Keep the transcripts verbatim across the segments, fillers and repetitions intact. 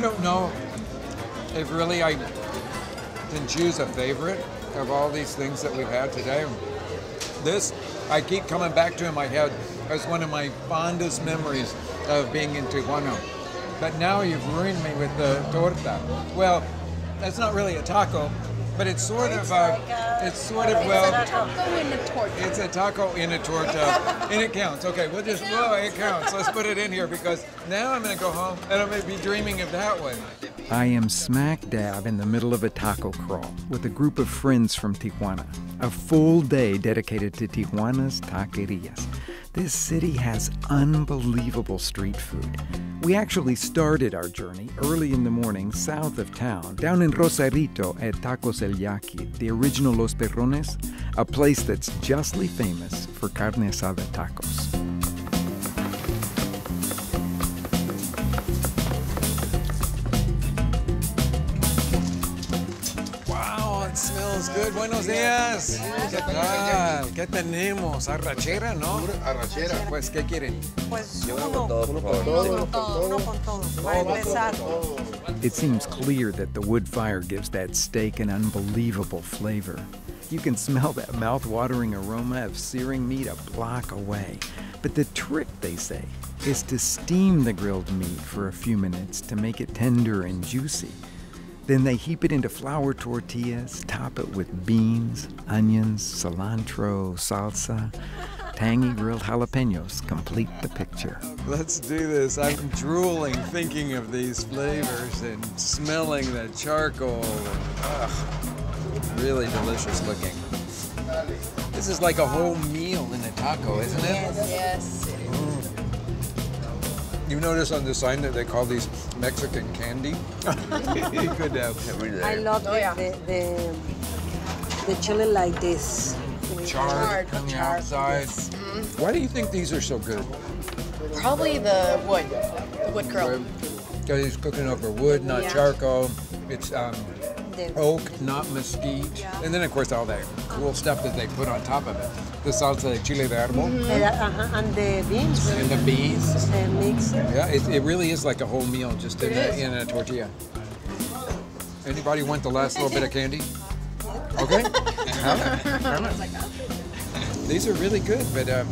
I don't know if really I can choose a favorite of all these things that we've had today. This, I keep coming back to in my head as one of my fondest memories of being in Tijuana. But now you've ruined me with the torta. Well, that's not really a taco, but it's sort it's of like a, a, it's sort of, well. It's a taco in a torta. It's a taco in a torta, and it counts. Okay, we'll just, well, it counts. Let's put it in here because now I'm gonna go home and I'm gonna be dreaming of that one. I am smack dab in the middle of a taco crawl with a group of friends from Tijuana. A full day dedicated to Tijuana's taquerias. This city has unbelievable street food. We actually started our journey early in the morning south of town, down in Rosarito at Tacos El Yaqui, the original Los Perrones, a place that's justly famous for carne asada tacos. Good, buenos días. Ah, ¿qué tenemos? Arrachera, ¿no? Arrachera. Pues, ¿qué quieren? Pues, uno con todo. Uno con todo. Para empezar. It seems clear that the wood fire gives that steak an unbelievable flavor. You can smell that mouth-watering aroma of searing meat a block away. But the trick, they say, is to steam the grilled meat for a few minutes to make it tender and juicy. Then they heap it into flour tortillas, top it with beans, onions, cilantro, salsa. Tangy grilled jalapenos complete the picture. Let's do this. I'm drooling thinking of these flavors and smelling the charcoal. Ugh, really delicious looking. This is like a whole meal in a taco, isn't it? Yes, yes. Mm. You notice on the sign that they call these Mexican candy? You could have every day. I love oh, yeah. the, the, the chili like this. Charred, Charred. on the Charred. outside. Yes. Mm-hmm. Why do you think these are so good? Probably the wood, the wood curl. Because he's cooking over wood, not yeah. charcoal. It's um, the, oak, the, not mesquite. Yeah. And then, of course, all that cool stuff that they put on top of it. The salsa de chile de árbol. Mm-hmm. and, uh-huh, and the beans. And the beans. The mix. Yeah, it, it really is like a whole meal just in a, in a tortilla. Anybody want the last little bit of candy? Okay. These are really good, but um,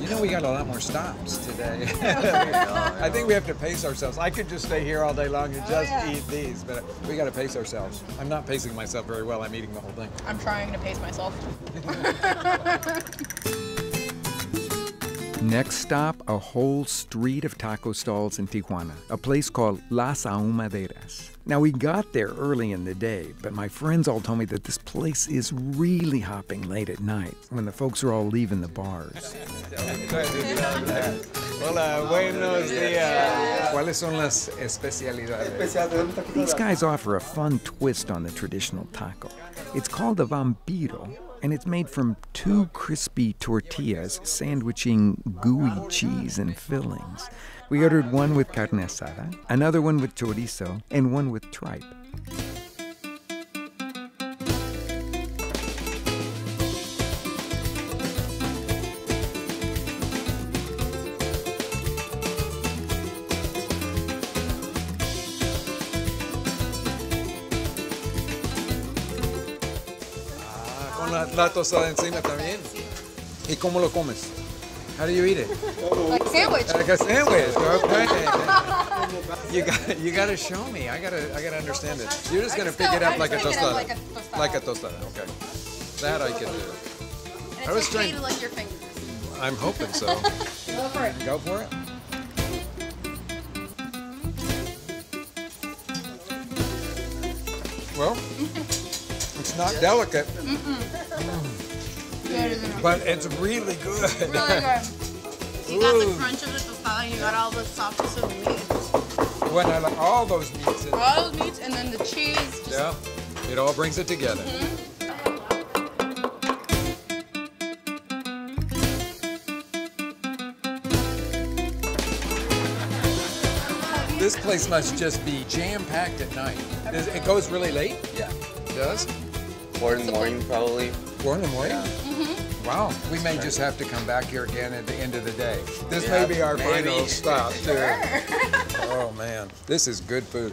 you know we got a lot more stops today. I think we have to pace ourselves. I could just stay here all day long and oh, just yeah. eat these, but we got to pace ourselves. I'm not pacing myself very well. I'm eating the whole thing. I'm trying to pace myself. Next stop, a whole street of taco stalls in Tijuana, a place called Las Ahumaderas. Now, we got there early in the day, but my friends all told me that this place is really hopping late at night when the folks are all leaving the bars. Hola, buenos días. ¿Cuáles son las especialidades? These guys offer a fun twist on the traditional taco. It's called a vampiro, and it's made from two crispy tortillas sandwiching gooey cheese and fillings. We ordered one with carne asada, another one with chorizo, and one with tripe. La tostada encima también. ¿Y cómo lo comes? How do you eat it? Like a sandwich. Like a sandwich. Okay. You got you got to show me. I got to I got to understand it. You're just going to pick it up like a tostada. Like a tostada. Like a tostada. Okay. That I can do. I was trying to lick your fingers. I'm hoping so. Go for it. Go for it. Well, it's not delicate. Mm-mm. But it's really good. Really good. You got Ooh. the crunch of the tostada, you got all the softness of the meat. When I like all those meats. In all those meats and then the cheese. Just... Yeah, it all brings it together. Mm-hmm. This place must just be jam-packed at night. It goes really late? Yeah. It does? Four in the morning, probably. Four in the morning? Mm-hmm. Wow. We may just have to come back here again at the end of the day. This yeah, may be our maybe. final stop, too. Sure. Oh, man. This is good food.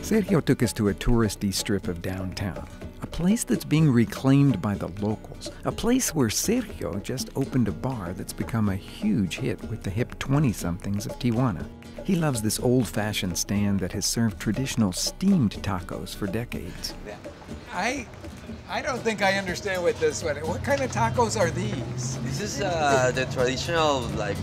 Sergio took us to a touristy strip of downtown, a place that's being reclaimed by the locals, a place where Sergio just opened a bar that's become a huge hit with the hip twenty-somethings of Tijuana. He loves this old-fashioned stand that has served traditional steamed tacos for decades. I, I don't think I understand what this one is. What kind of tacos are these? This is uh, the traditional, like,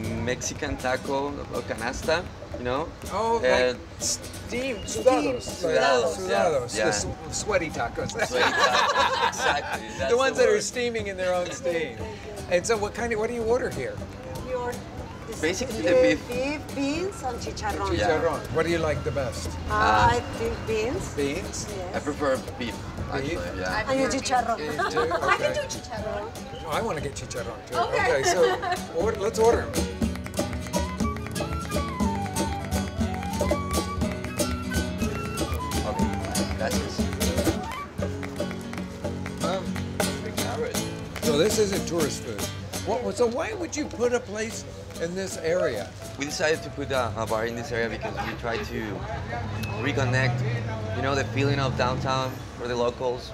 Mexican taco or canasta. You know? Oh, uh, like steamed, sudados. Sudados, sudados. Yeah. The yeah. sweaty tacos. Sweaty tacos, exactly. That's the ones the that are steaming in their own steam. And so what kind of, what do you order here? We order basically the beef. Beef, beans, and chicharrón. Chicharrón. Yeah. What do you like the best? Uh, uh, I think beans. Beans? Yes. I prefer beef, actually, beef? yeah. I do chicharrón. Okay. I can do chicharrón. Oh, I want to get chicharrón, too. Okay, okay so order, let's order them. Um, so this isn't tourist food. What, so why would you put a place in this area? We decided to put a, a bar in this area because we try to reconnect, you know, the feeling of downtown for the locals.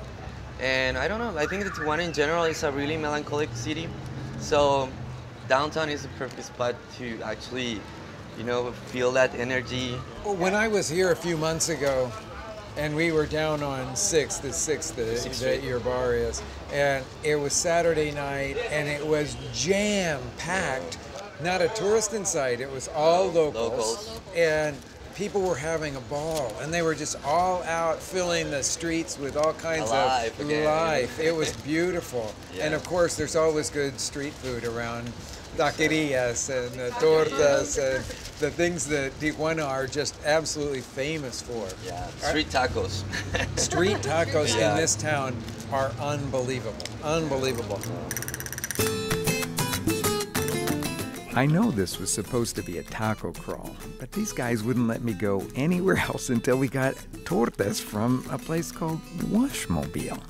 And I don't know, I think that Tijuana in general is a really melancholic city. So downtown is the perfect spot to actually, you know, feel that energy. When I was here a few months ago, and we were down on sixth, the sixth that your bar is. And it was Saturday night, and it was jam-packed. Not a tourist in sight, it was all locals. locals. And people were having a ball, and they were just all out filling the streets with all kinds Alive of again. life. It was beautiful. Yeah. And of course, there's always good street food around. Taquerías and uh, tortas and the things that Tijuana are just absolutely famous for. Yeah, street tacos. Street tacos yeah. in this town are unbelievable, unbelievable. I know this was supposed to be a taco crawl, but these guys wouldn't let me go anywhere else until we got tortas from a place called Washmobile.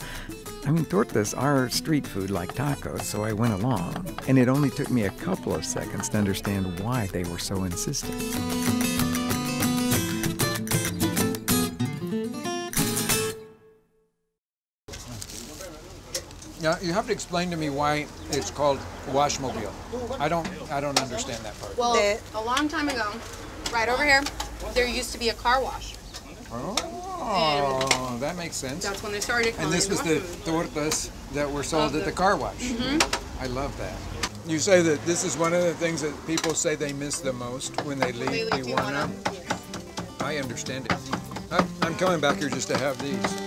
I mean, tortas are street food like tacos, so I went along. And it only took me a couple of seconds to understand why they were so insistent. Now, you have to explain to me why it's called Washmobile. I don't, I don't understand that part. Well, the, a long time ago, right over here, there used to be a car wash. Oh. Oh, that makes sense. That's when they started calling. And this was the tortas that were sold at the car wash. Mm-hmm. I love that. You say that this is one of the things that people say they miss the most when they leave, leave Tijuana. Yes. I understand it. I'm, I'm coming back here just to have these.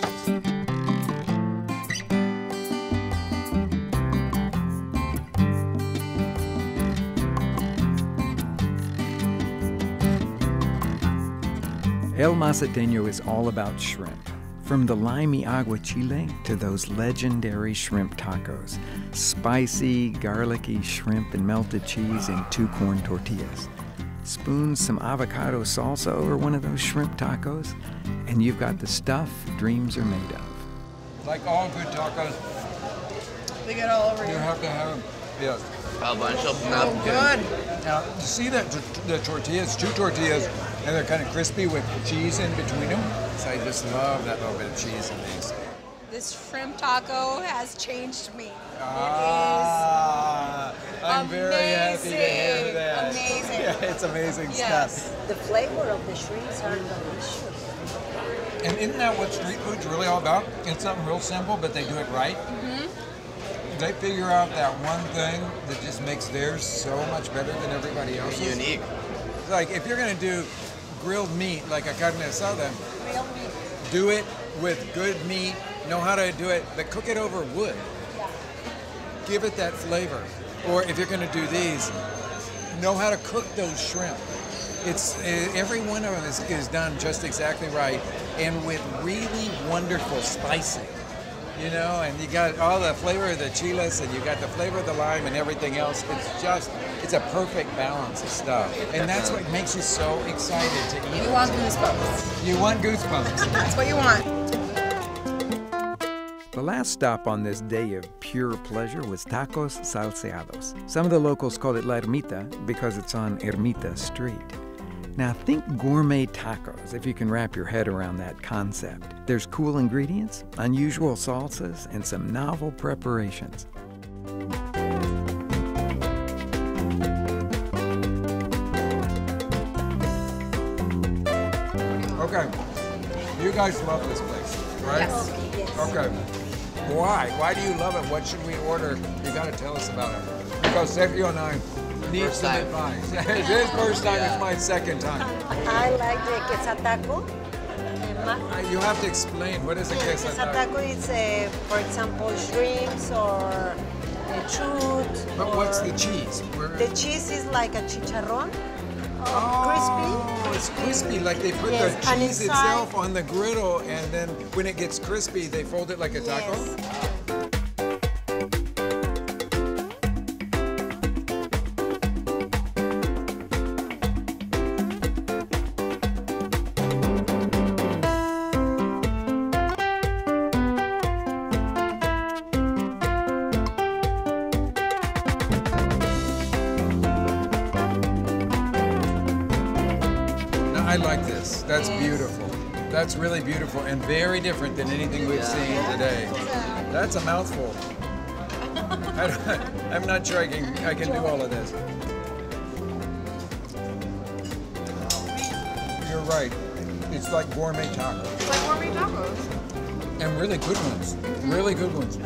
El Mazateno is all about shrimp, from the limey agua chile to those legendary shrimp tacos, spicy, garlicky shrimp and melted cheese in two corn tortillas. Spoon some avocado salsa over one of those shrimp tacos, and you've got the stuff dreams are made of. Like all good tacos, they get all over you. You have to have them, yes. A bunch of napkins. Oh, good. Now, you see that the tortillas, two tortillas, and they're kind of crispy with cheese in between them. So I just love that little bit of cheese in these. This shrimp taco has changed me. Ah, it is I'm amazing. very happy to hear that. Amazing. Yeah, it's amazing yes. stuff. The flavor of the shrimps are delicious. And isn't that what street food's really all about? It's something real simple, but they do it right. Mm-hmm. They figure out that one thing that just makes theirs so much better than everybody else's. It's unique. Like, if you're going to do grilled meat, like a carne asada, do it with good meat, know how to do it, but cook it over wood. Yeah. Give it that flavor. Or if you're going to do these, know how to cook those shrimp. It's every one of them is, is done just exactly right and with really wonderful spicing. you know, and you got all the flavor of the chiles, and you got the flavor of the lime and everything else. It's just, it's a perfect balance of stuff. And that's what makes you so excited to eat. You want goosebumps. You want goosebumps. That's what you want. The last stop on this day of pure pleasure was Tacos Salseados. Some of the locals call it La Ermita because it's on Ermita Street. Now think gourmet tacos, if you can wrap your head around that concept. There's cool ingredients, unusual salsas, and some novel preparations. Okay, you guys love this place, right? Yes. Okay, why? Why do you love it? What should we order? You gotta tell us about it. Because Sergio and I, need some time. Advice. It's his first time, yeah. It's my second time. I like the quesataco. Uh, you have to explain, what is a yeah, quesataco? Quesataco is, a, for example, shrimps or chut. But or what's the cheese? Where... The cheese is like a chicharron. Oh, crispy. It's crispy, like they put yes, the cheese inside itself on the griddle, and then when it gets crispy, they fold it like a taco? Yes. I like this. That's yes. beautiful. That's really beautiful and very different than anything we've seen today. That's a mouthful. I don't, I'm not sure I can, I can do all of this. You're right. It's like gourmet tacos. It's like gourmet tacos. And really good ones. Really good ones.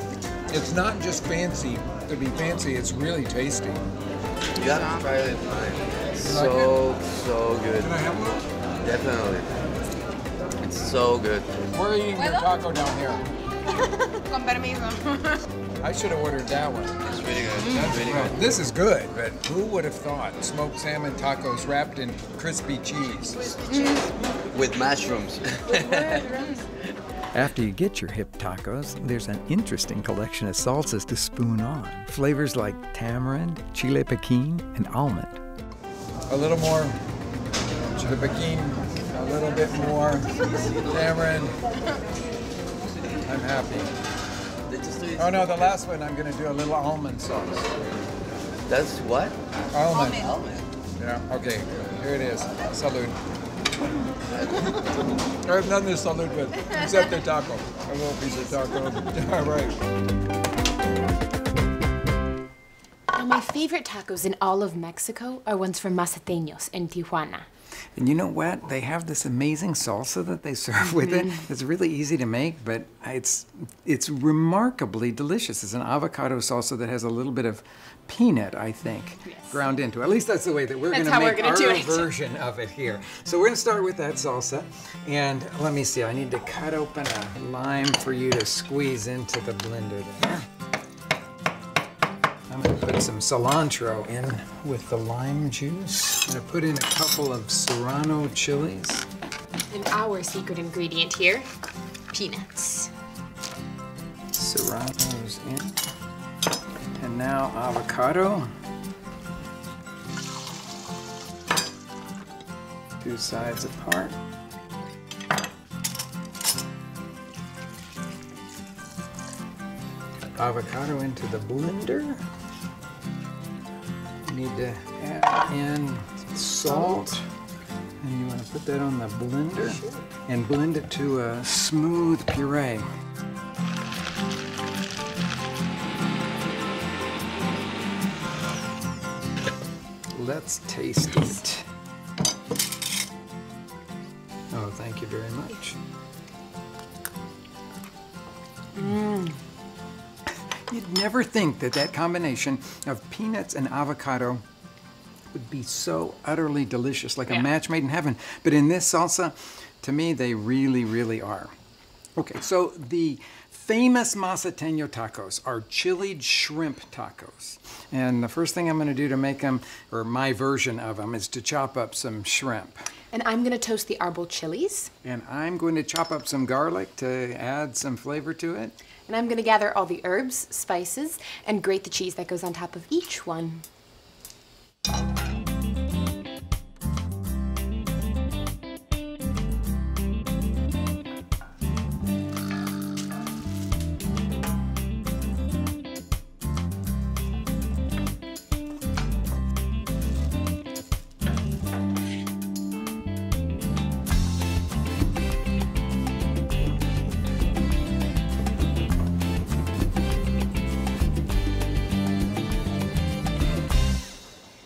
It's not just fancy to be fancy. It's really tasty. You have to try it in mine. So, so good. Can I have one? Definitely. It's so good. We're eating your taco down here. Con permiso. I should have ordered that one. It's really good. Mm. That's really good. This is good, but who would have thought smoked salmon tacos wrapped in crispy cheese? With cheese. With mushrooms. With mushrooms. After you get your hip tacos, there's an interesting collection of salsas to spoon on. Flavors like tamarind, chile piquin, and almond. A little more the piquin, a little bit more tamarind. I'm happy. Oh no, the last one I'm going to do a little almond sauce. That's what? Almond. Almond. Yeah, okay, here it is. Salud. I have nothing to salute with except the taco. A little piece of taco. All right. My favorite tacos in all of Mexico are ones from Mazateños in Tijuana. And you know what? They have this amazing salsa that they serve with mm-hmm. it. It's really easy to make, but it's it's remarkably delicious. It's an avocado salsa that has a little bit of peanut, I think, yes. ground into it. At least that's the way that we're going to make gonna our version of it here. So we're going to start with that salsa. And let me see. I need to cut open a lime for you to squeeze into the blender there. I'm going to put some cilantro in with the lime juice. I'm going to put in a couple of serrano chilies. And our secret ingredient here, peanuts. Serrano's in. And now avocado. Two sides apart. Avocado into the blender. Need to add in salt, and you want to put that on the blender and blend it to a smooth puree. Let's taste it. Oh, thank you very much. Mmm. You'd never think that that combination of peanuts and avocado would be so utterly delicious, like yeah. a match made in heaven. But in this salsa, to me, they really, really are. Okay, so the famous Mazateño tacos are chilied shrimp tacos. And the first thing I'm going to do to make them, or my version of them, is to chop up some shrimp. And I'm gonna toast the arbol chilies. And I'm going to chop up some garlic to add some flavor to it. And I'm gonna gather all the herbs, spices, and grate the cheese that goes on top of each one.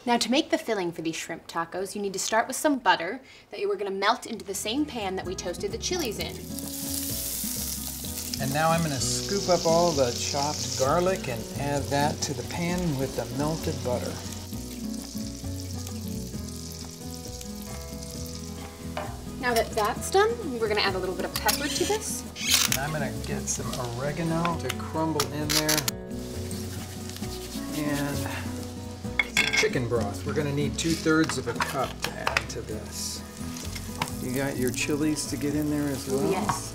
Now to make the filling for these shrimp tacos, you need to start with some butter that you were gonna melt into the same pan that we toasted the chilies in. And now I'm gonna scoop up all the chopped garlic and add that to the pan with the melted butter. Now that that's done, we're gonna add a little bit of pepper to this. And I'm gonna get some oregano to crumble in there. And chicken broth. We're going to need two-thirds of a cup to add to this. You got your chilies to get in there as well? Yes.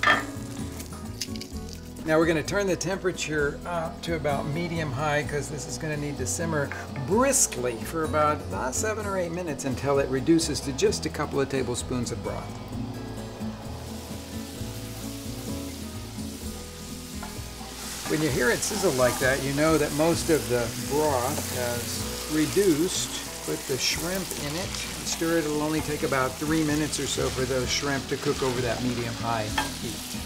Now we're going to turn the temperature up to about medium-high because this is going to need to simmer briskly for about uh, seven or eight minutes until it reduces to just a couple of tablespoons of broth. When you hear it sizzle like that, you know that most of the broth has reduced. Put the shrimp in it. Stir it. It'll only take about three minutes or so for those shrimp to cook over that medium-high heat.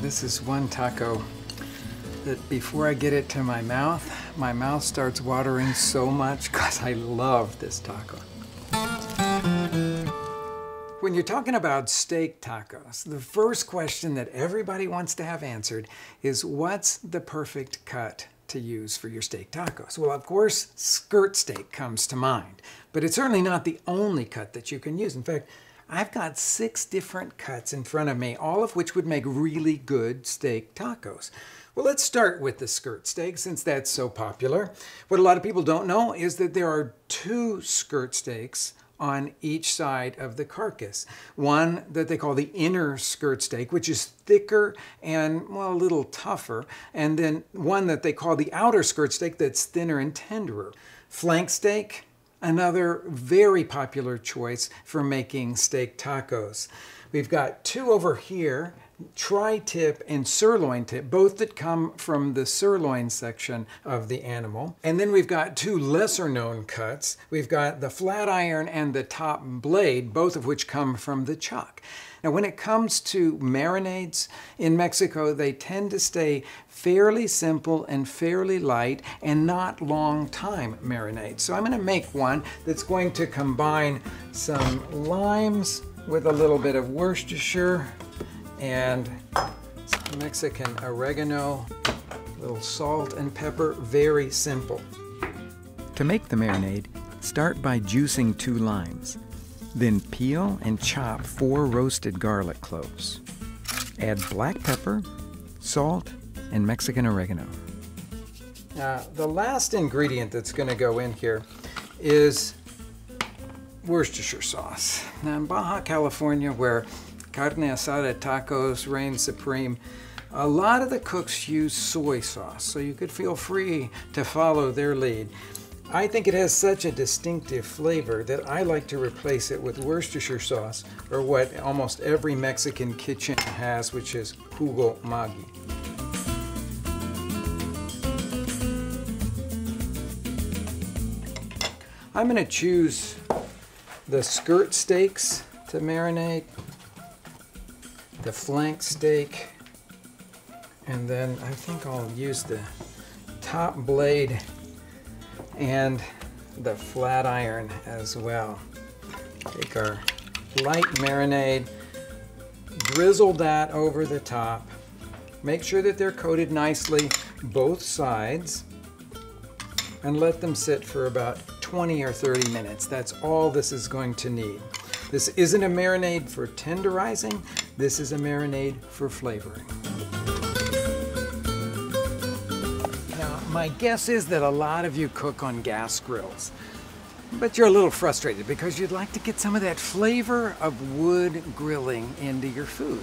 This is one taco that before I get it to my mouth, my mouth starts watering so much because I love this taco. When you're talking about steak tacos, the first question that everybody wants to have answered is what's the perfect cut to use for your steak tacos? Well, of course, skirt steak comes to mind, but it's certainly not the only cut that you can use. In fact, I've got six different cuts in front of me, all of which would make really good steak tacos. Well, let's start with the skirt steak since that's so popular. What a lot of people don't know is that there are two skirt steaks on each side of the carcass. One that they call the inner skirt steak, which is thicker and, well, a little tougher, and then one that they call the outer skirt steak that's thinner and tenderer. Flank steak, another very popular choice for making steak tacos. We've got two over here, tri-tip and sirloin tip, both that come from the sirloin section of the animal. And then we've got two lesser known cuts. We've got the flat iron and the top blade, both of which come from the chuck. Now, when it comes to marinades in Mexico, they tend to stay fairly simple and fairly light and not long time marinades. So I'm going to make one that's going to combine some limes with a little bit of Worcestershire and some Mexican oregano, a little salt and pepper, very simple. To make the marinade, start by juicing two limes. Then peel and chop four roasted garlic cloves. Add black pepper, salt, and Mexican oregano. Now, the last ingredient that's going to go in here is Worcestershire sauce. Now, in Baja California, where carne asada tacos reign supreme, a lot of the cooks use soy sauce, so you could feel free to follow their lead. I think it has such a distinctive flavor that I like to replace it with Worcestershire sauce, or what almost every Mexican kitchen has, which is jugo Maggi. I'm going to choose the skirt steaks to marinate, the flank steak, and then I think I'll use the top blade and the flat iron as well. Take our light marinade, Drizzle that over the top. Make sure that they're coated nicely, both sides, and let them sit for about twenty or thirty minutes. That's all this is going to need. This isn't a marinade for tenderizing. This is a marinade for flavoring. Now, my guess is that a lot of you cook on gas grills, but you're a little frustrated because you'd like to get some of that flavor of wood grilling into your food.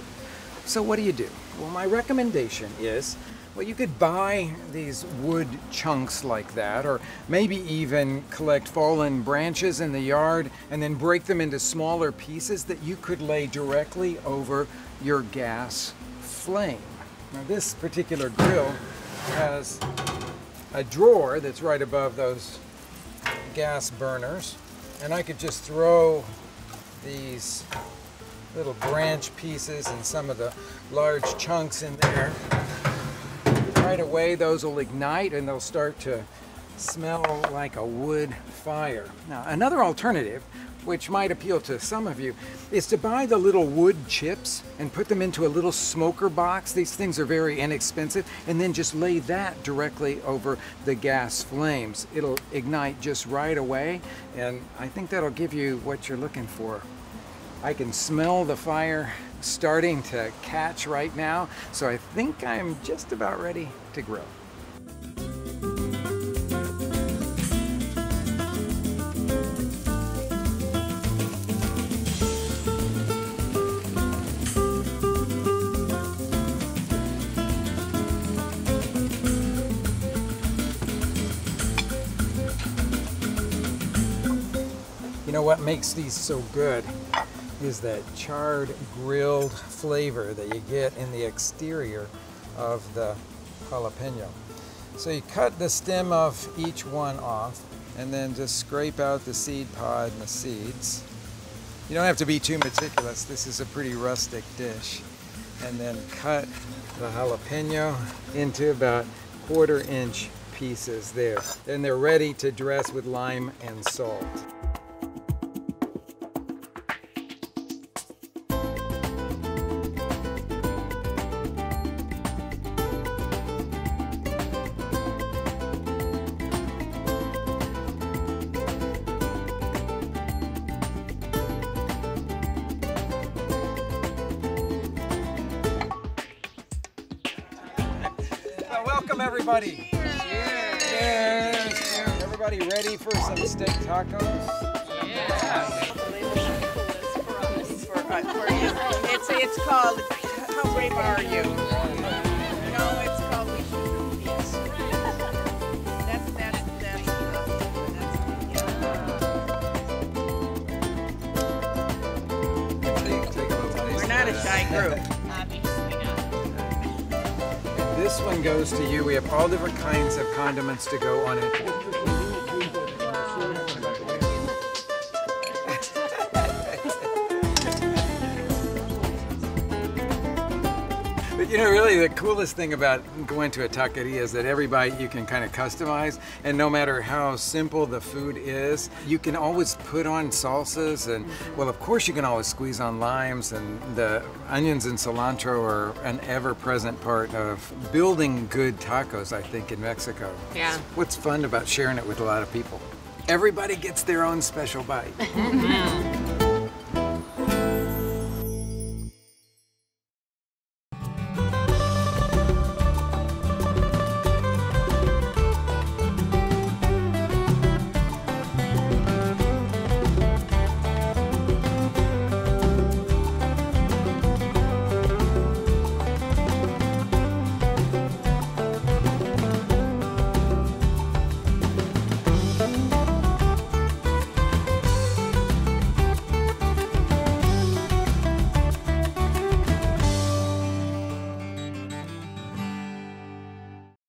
So what do you do? Well, my recommendation is, well, you could buy these wood chunks like that, or maybe even collect fallen branches in the yard and then break them into smaller pieces that you could lay directly over your gas flame. Now, this particular grill has a drawer that's right above those gas burners, and I could just throw these little branch pieces and some of the large chunks in there. Right away, those will ignite and they'll start to smell like a wood fire. Now, another alternative, which might appeal to some of you, is to buy the little wood chips and put them into a little smoker box. These things are very inexpensive, and then just lay that directly over the gas flames. It'll ignite just right away, and I think that'll give you what you're looking for. I can smell the fire starting to catch right now, so I think I'm just about ready to grill. You know what makes these so good? Is that charred, grilled flavor that you get in the exterior of the jalapeno. So you cut the stem of each one off and then just scrape out the seed pod and the seeds. You don't have to be too meticulous. This is a pretty rustic dish. And then cut the jalapeno into about quarter inch pieces there. Then they're ready to dress with lime and salt. Welcome everybody. Cheers. Cheers. Cheers. Everybody ready for some steak tacos? Yeah. It's it's called How Brave Are You? No, it's called We Should Do This. That's that's that's that's take take a little. We're not a shy group. This one goes to you. We have all different kinds of condiments to go on it. But you know, really the coolest thing about going to a taqueria is that every bite you can kind of customize, and no matter how simple the food is, you can always put on salsas, and well, of course you can always squeeze on limes, and the onions and cilantro are an ever-present part of building good tacos, I think, in Mexico. Yeah. It's what's fun about sharing it with a lot of people. Everybody gets their own special bite.